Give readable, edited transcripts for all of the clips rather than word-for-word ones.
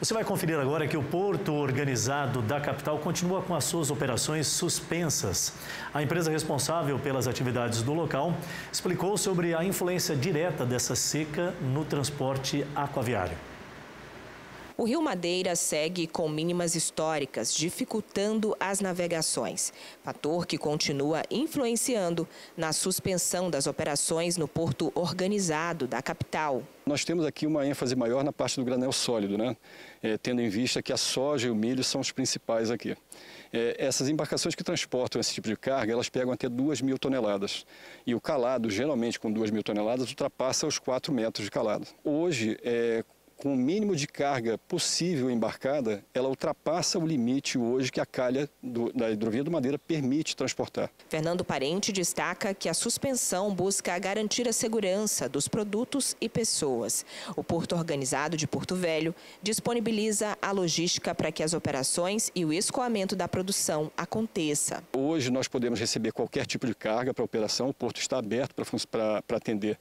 Você vai conferir agora que o porto organizado da capital continua com as suas operações suspensas. A empresa responsável pelas atividades do local explicou sobre a influência direta dessa seca no transporte aquaviário. O rio Madeira segue com mínimas históricas, dificultando as navegações. Fator que continua influenciando na suspensão das operações no porto organizado da capital. Nós temos aqui uma ênfase maior na parte do granel sólido, né? Tendo em vista que a soja e o milho são os principais aqui. Essas embarcações que transportam esse tipo de carga, elas pegam até 2.000 toneladas. E o calado, geralmente com 2.000 toneladas, ultrapassa os 4 metros de calado. Hoje, com o mínimo de carga possível embarcada, ela ultrapassa o limite hoje que a calha da hidrovia do Madeira permite transportar. Fernando Parente destaca que a suspensão busca garantir a segurança dos produtos e pessoas. O Porto Organizado de Porto Velho disponibiliza a logística para que as operações e o escoamento da produção aconteça. Hoje nós podemos receber qualquer tipo de carga para a operação, o porto está aberto para atender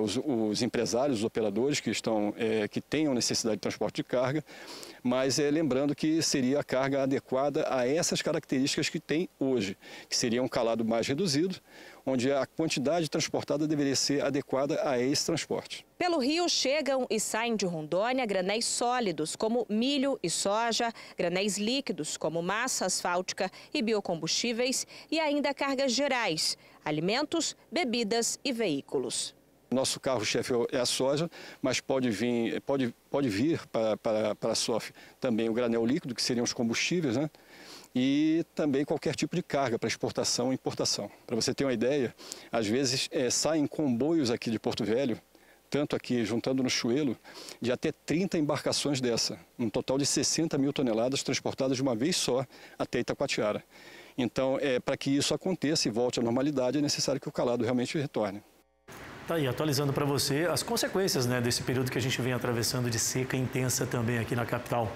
os empresários, os operadores que estão tenham necessidade de transporte de carga, mas lembrando que seria a carga adequada a essas características que tem hoje, que seria um calado mais reduzido, onde a quantidade transportada deveria ser adequada a esse transporte. Pelo rio chegam e saem de Rondônia granéis sólidos como milho e soja, granéis líquidos como massa asfáltica e biocombustíveis e ainda cargas gerais, alimentos, bebidas e veículos. Nosso carro-chefe é a soja, mas pode vir para a SOF também o granel líquido, que seriam os combustíveis, né? E também qualquer tipo de carga para exportação e importação. Para você ter uma ideia, às vezes saem comboios aqui de Porto Velho, tanto aqui juntando no Chuelo, de até 30 embarcações dessa, um total de 60.000 toneladas transportadas de uma vez só até Itacoatiara. Então, para que isso aconteça e volte à normalidade, é necessário que o calado realmente retorne. Tá aí, atualizando para você as consequências, né, desse período que a gente vem atravessando de seca intensa também aqui na capital.